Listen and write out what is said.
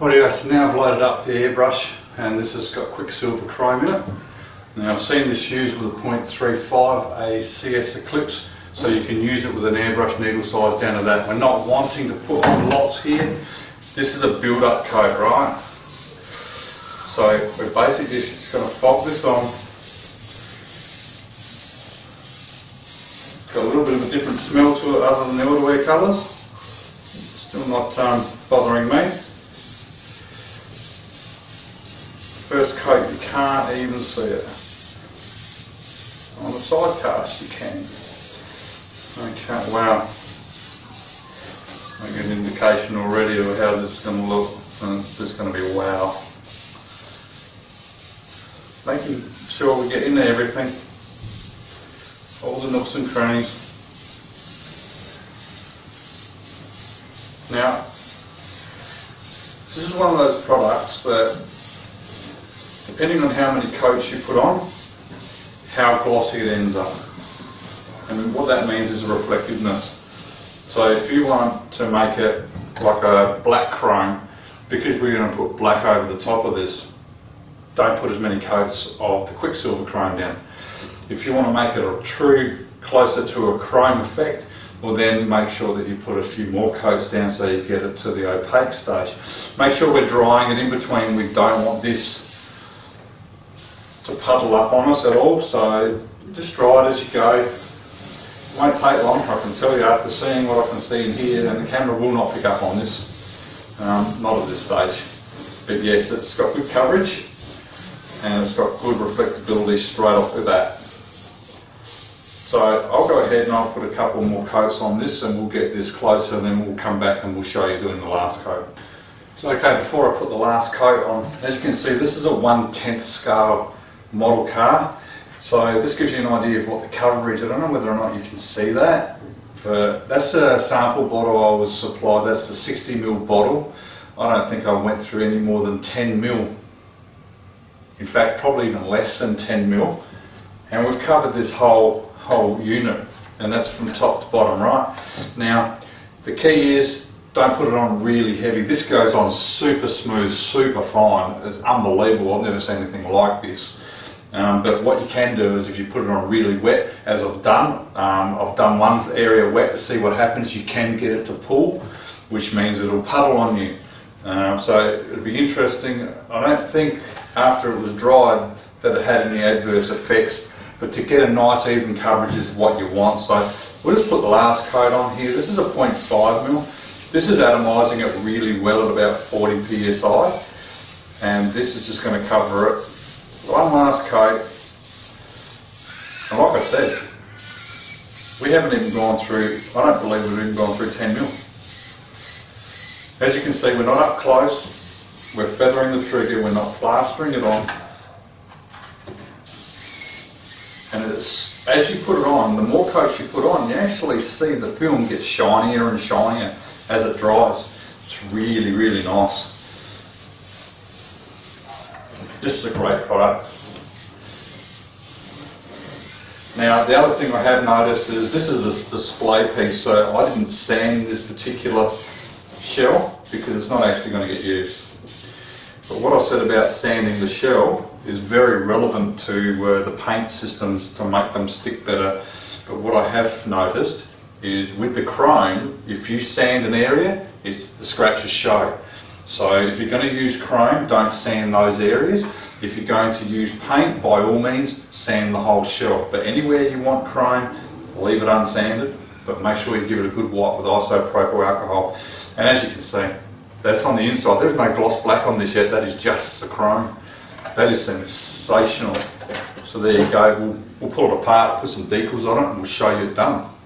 Righty-o, so now I've loaded up the airbrush and this has got Quicksilver Chrome in it. Now I've seen this used with a 0.35 ACS Eclipse, so you can use it with an airbrush needle size down to that. We're not wanting to put on lots here. This is a build-up coat, right? So we're basically just going to fog this on. Got a little bit of a different smell to it other than the Auto-Air Colors. Still not bothering me. First coat you can't even see it. On the side cast you can. Okay, wow. I get an indication already of how this is going to look, and it's just going to be wow. Making sure we get into everything, all the nooks and crannies. Now, this is one of those products that, depending on how many coats you put on, how glossy it ends up. And what that means is a reflectiveness. So if you want to make it like a black chrome, because we're going to put black over the top of this, don't put as many coats of the Quicksilver Chrome down. If you want to make it a true, closer to a chrome effect, well then make sure that you put a few more coats down so you get it to the opaque stage. Make sure we're drying it in between. We don't want this to puddle up on us at all, so just dry it as you go. It won't take long, I can tell you, after seeing what I can see in here, and the camera will not pick up on this, not at this stage. But yes, it's got good coverage, and it's got good reflectability straight off with that. So I'll go ahead and I'll put a couple more coats on this and we'll get this closer, and then we'll come back and we'll show you doing the last coat. So okay, before I put the last coat on, as you can see, this is a 1/10 scale model car. So this gives you an idea of what the coverage, I don't know whether or not you can see that, but that's a sample bottle I was supplied. That's the 60 ml bottle. I don't think I went through any more than 10 ml. In fact, probably even less than 10 ml, and we've covered this whole unit, and that's from top to bottom, right? Now, the key is don't put it on really heavy. This goes on super smooth, super fine. It's unbelievable. I've never seen anything like this. But what you can do is if you put it on really wet, as I've done one area wet to see what happens. You can get it to pull, which means it'll puddle on you. So it'll be interesting. I don't think after it was dried that it had any adverse effects, but to get a nice even coverage is what you want. So we'll just put the last coat on here. This is a 0.5 ml. This is atomizing it really well at about 40 psi, and this is just going to cover it. One last coat, and like I said, we haven't even gone through, I don't believe we've even gone through 10 ml. As you can see, we're not up close, we're feathering the trigger, we're not plastering it on. And it's, as you put it on, the more coats you put on, you actually see the film gets shinier and shinier as it dries. It's really, really nice. This is a great product. Now, the other thing I have noticed is this is a display piece, so I didn't sand this particular shell because it's not actually going to get used. But what I said about sanding the shell is very relevant to the paint systems to make them stick better. But what I have noticed is with the chrome, if you sand an area, it's the scratches show. So if you're going to use chrome, don't sand those areas. If you're going to use paint, by all means sand the whole shell. But anywhere you want chrome, leave it unsanded, but make sure you give it a good wipe with isopropyl alcohol. And as you can see, that's on the inside. There's no gloss black on this yet. That is just the chrome. That is sensational. So there you go. We'll pull it apart, put some decals on it, and we'll show you it done.